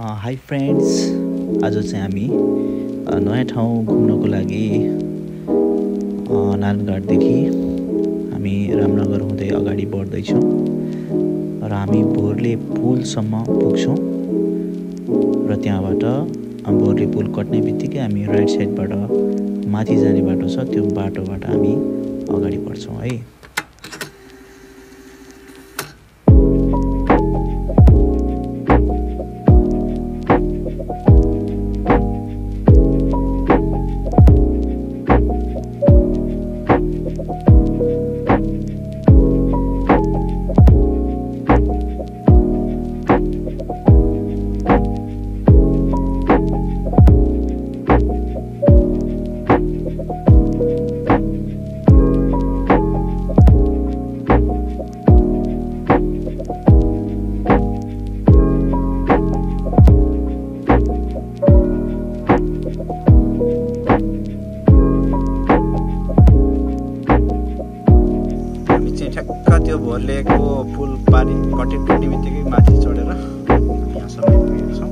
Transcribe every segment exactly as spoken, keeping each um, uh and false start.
Hi friends, आज चाहिँ हामी नयाँ ठाउँ घुम्नको लागि नारायणघाटदेखि हामी रामनगर हुँदै अगाडि बढ्दै छौँ र हामी भोरले पुलसम्म पुग्छौँ र त्यहाँबाट भोरले पुल कट्ने बित्तिकै हामी राइट साइडबाट माथि जाने बाटो छ, त्यो बाटोबाट हामी अगाडि बढ्छौँ है। भोरलेको पुल पारि कटिङ गर्ने बित्तिकै माथि चढेर यहाँसम्म पुगेको छौँ।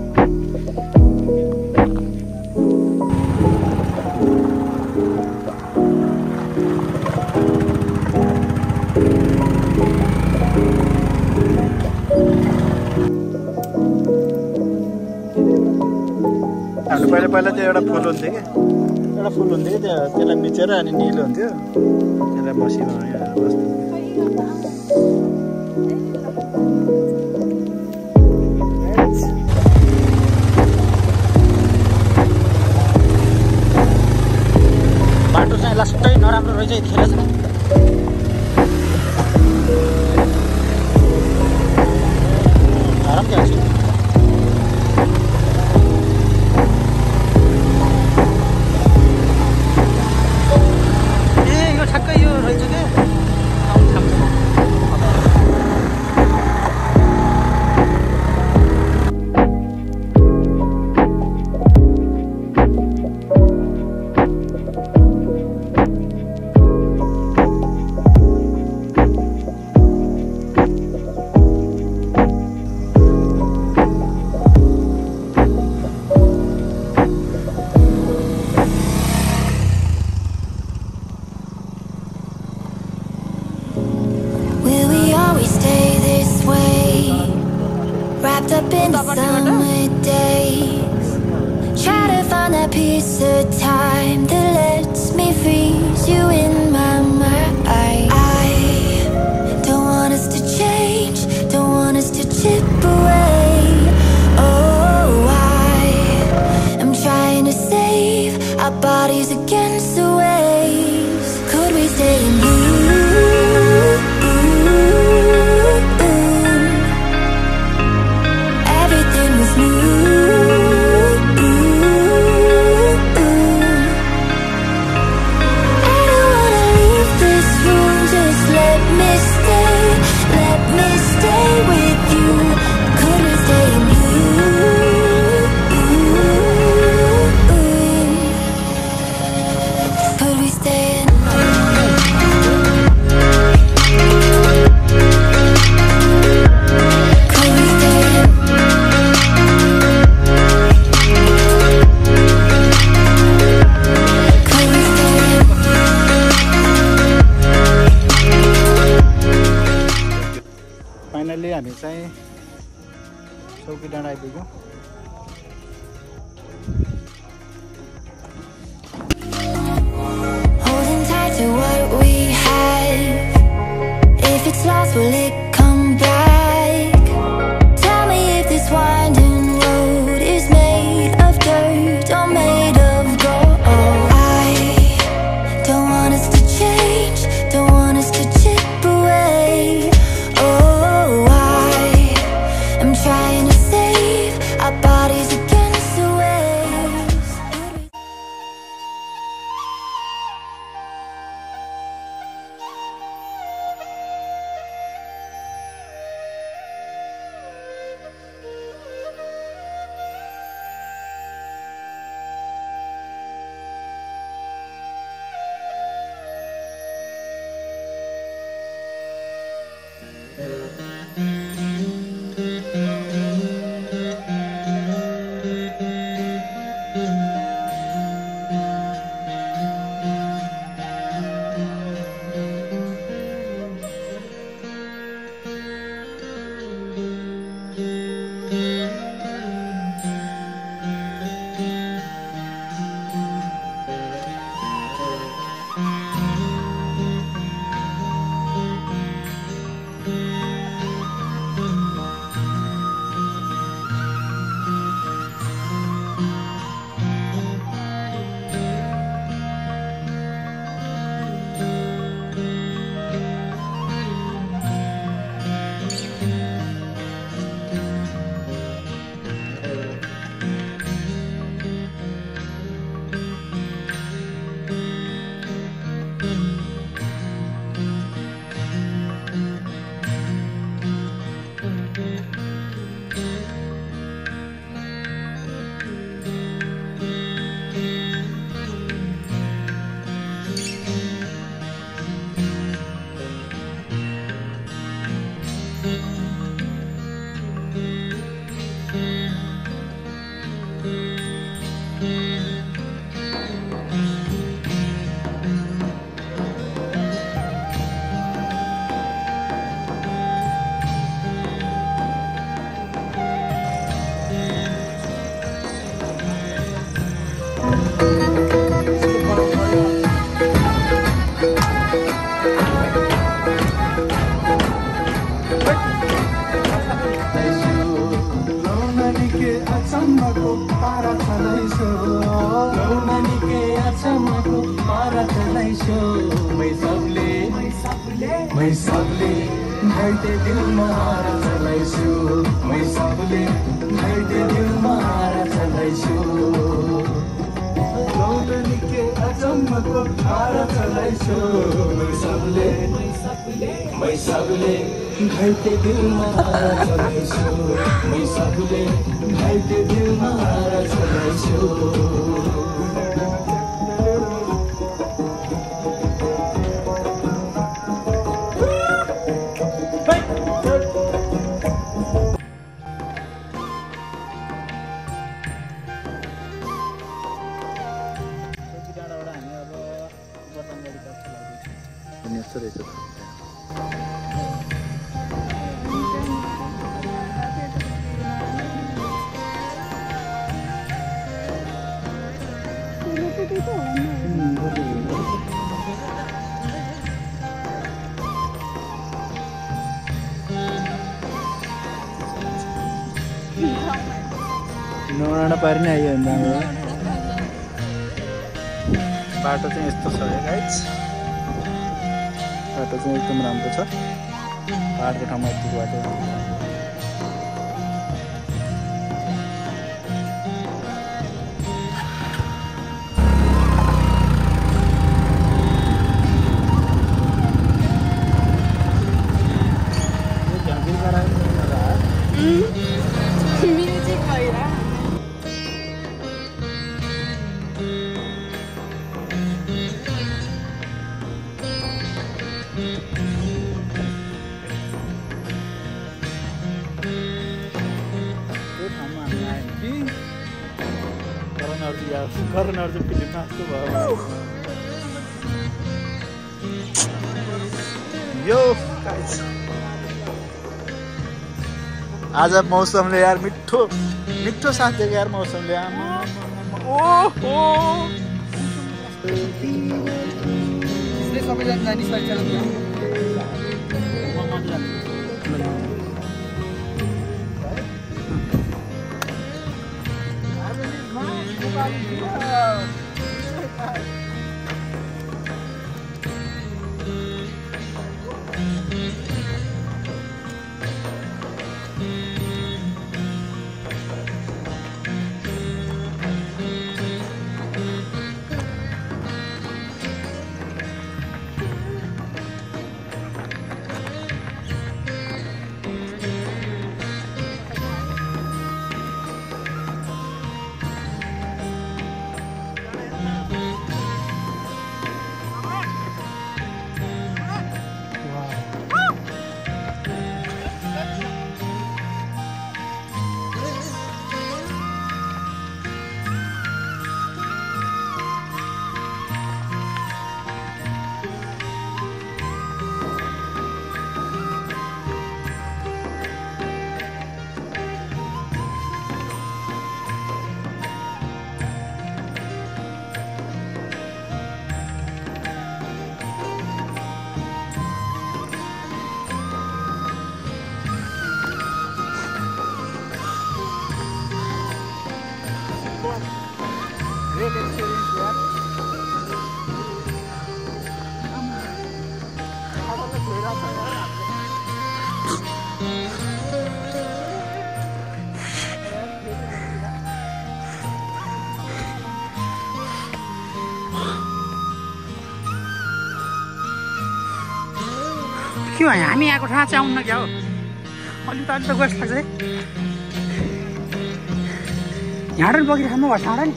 हाम्रो पहिला पहिला त्यो एउटा फुल हुन्थ्यो क्या, एउटा फुल हुन्थ्यो क्या, त्यसलाई मिचेर अनि निलो हुन्थ्यो, त्यसलाई मसी बनाएर बाटो चाहिँ लास्टै नराम्रो रहेछ यतिखेर चाहिँ। Piece of time that lets me freeze you in my mind. I don't want us to change, don't want us to chip away. Oh, I am trying to save our bodies against the waves. Could we stay in bloom? Everything was new. हामी चाहिँ चौकी डाँडा आइपुग्यौँ। सम्म को पारा चलाइसो गौनानी के अचम्म को पारा चलाइसो मैं सबले मैं सबले मैं सबले भेटे दिल मारा चलाइसो मैं सबले भेटे दिल मारा चलाइसो गौनानी के अचम्म को पारा चलाइसो मैं सबले मैं सबले मैं सबले घाटे दिल मारा चलाइसो मैं सबले घाटे दिल मारा चलाइसो पारिनायो बाटो चाहिँ यस्तो छ गाइज बाटो चाहिँ एकदम राम्रो छ पहाडको ठाउँमा यति बाटो karena harus pilih nafsu banget. Yo guys, आज मौसम ले यार मिठो मिठो साथ देगा यार मौसम ले यार। ओहो इसलिए सब जन नानी साल चल गया क्यों है हमें यहाँ को ठाँच आऊँ ना क्या हो अलग ताल तक वर्ष लग जाए यहाँ रन बाकी हमें वर्ष आना है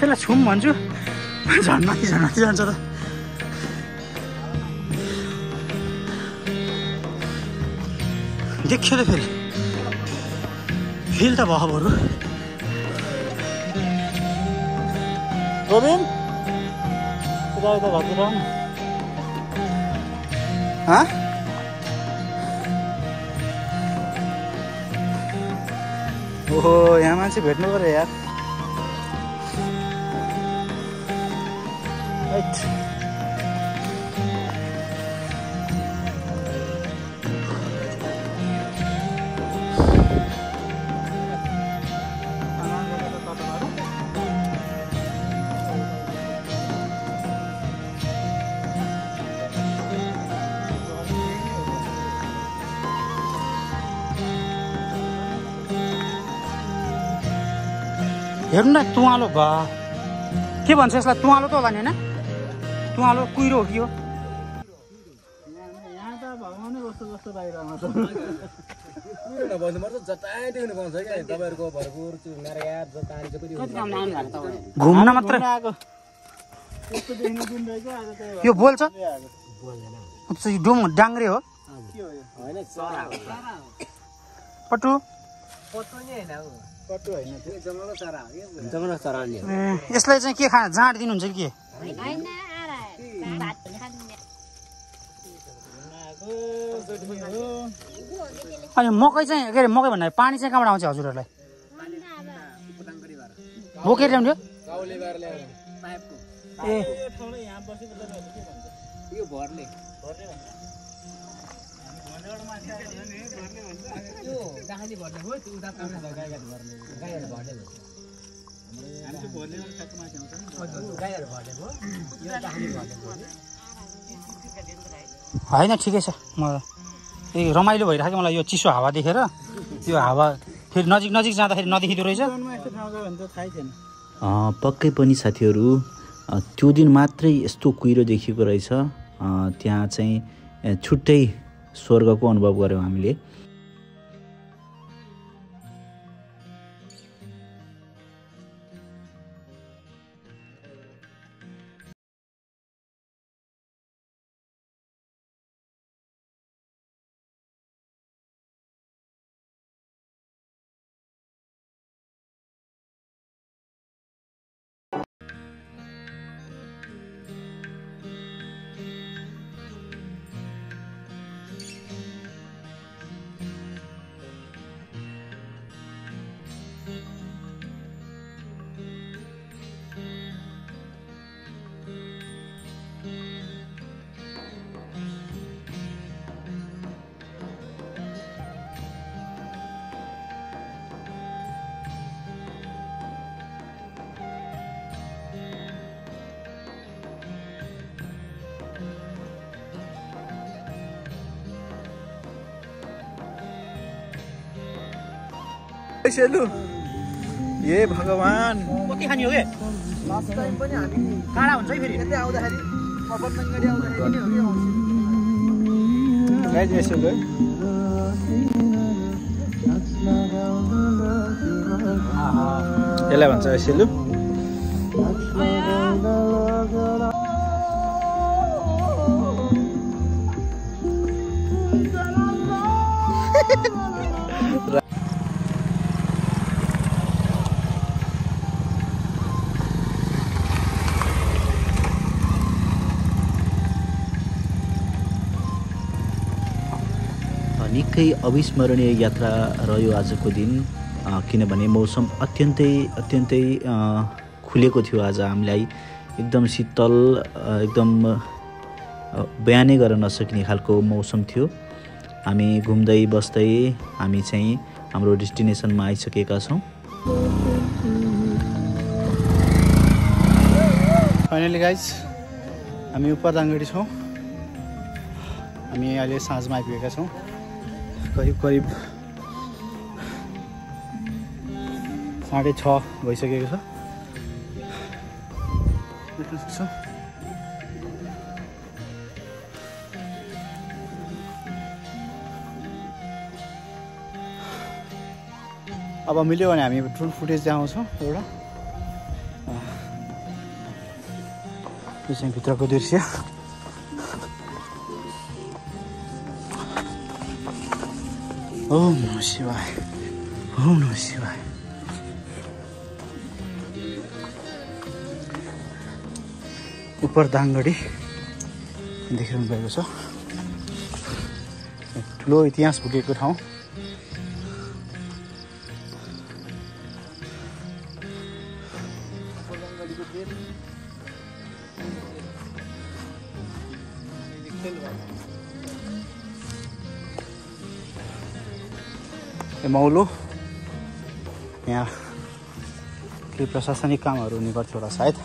चला छुम मंजू जाना ही जाना ही जाना था देखिए तो फिर फिर तो बाहर बोलो गोविंद इधर इधर बात करो हाँ ओह यहाँ मानसी बैठने को रहे यार right हेर्नु न तुवालो भयो के भन्छ यसलाई तुवालो त होला नि हैन तुवालो कुइरो हो कि यो यहाँ त भगवानै कस्तो कस्तो बाहिर आउँछ कुइरो न भन्नु मर्छ जताए देख्न पाउँछ के तपाईहरुको भरपुर मेरो यार जताए चाहिँ पनि हुन्छ घुम्न मात्र आको यस्तो देख्न दिन रहेछ आज त यो बोल्छ बोल्दैन अब चाहिँ डोम डांगरे हो के हो यो हैन चरा हो चरा हो पटु पटु नि हैन हो पटु हैन त्यो जङ्गल चरा हो के जङ्गल चरा नि यसलाई चाहिँ के खा जाँड दिनु हुन्छ के हैन आरा भात खान नाको जति हो अनि मकै चाहिँ के मकै भन्दा पानी चाहिँ कहाँबाट आउँछ हजुरहरुलाई पानी उपटाङगडी भएर बोकेर ल्याउँथ्यो गाउँले भएर ल्यायो पाइपको ए थोरै यहाँ बसेको त के भन्छ यो भर्ले भर्ले भन्छ होइन ठिकै छ म ए रमाइलो भइराखेको मलाई यो चिसो हावा देखेर त्यो हावा फेरि नजिक नजिक जाँदाखेरि नदेखिँदो रहेछ पक्कै पनि साथीहरू त्यो दिन मात्रै यस्तो कुहिरो देखिएको रहेछ त्यहाँ चाहिँ छुट्टै स्वर्गको अनुभव गर्यौं हामीले। सेलु हे भगवान कति खानी हो के लास्ट टाइम पनि हामी काडा हुन्छ है फेरि यतै आउँदाखेरि अपरदंगडी आउँदाखेरि नि हो के गाइस यसो गए यसलाई भन्छ सेलु निकै अविस्मरणीय यात्रा रह्यो आजको दिन किनभने मौसम अत्यन्तै अत्यन्तै खुलेको थियो आज हामीलाई एकदम शीतल एकदम बयानै गर्न नसकिने खालको मौसम थियो। हामी घुम्दै बस्दै हामी चाहिँ हाम्रो डेस्टिनेसनमा आइसकेका छौँ। फाइनली गाइज हामी उपरदाङगढी छौँ। हामी अहिले साँझमा आइपुगेका छौँ करीब करीब साढ़े छ भइसकेको छ। अब मिल्यो भने हामी ड्रोन फुटेज देखाउँछौँ एउटा त्यो चाहिँ भित्रको दृश्य ओम नमः शिवाय ओम नमः शिवाय उपरदाङगढी देखिरहनु भएको छ ठुलो इतिहास बोकेको ठाउँ मौलो यहाँ केही प्रशासनिक कामहरू हुने गर्थ्यो होला सायद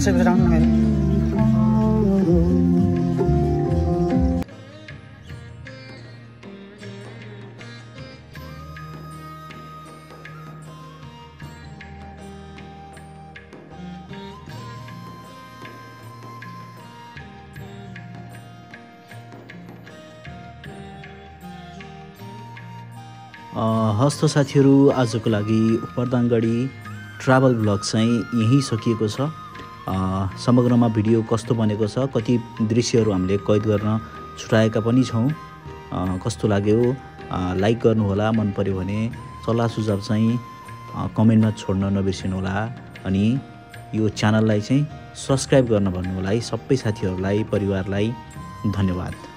वापस से रामनगर। हस्त साथीहरु, आजको लागि उपरदाङगढी ट्राभल ब्लग चाहिँ यही सकिएको छ। समग्रमा भिडियो कस्तो बनेको छ, कति दृश्यहरु हामीले कैद गर्न छुटाएका पनि छौं, कस्तो लाग्यो लाइक गर्नु होला, मन पर्यो भने सल्लाह सुझाव चाहिँ कमेन्टमा छोड्न नबिर्सनु होला। अनि यो च्यानललाई चाहिँ सब्स्क्राइब गर्न भन्नु होला है सबै साथीहरुलाई, परिवारलाई। धन्यवाद।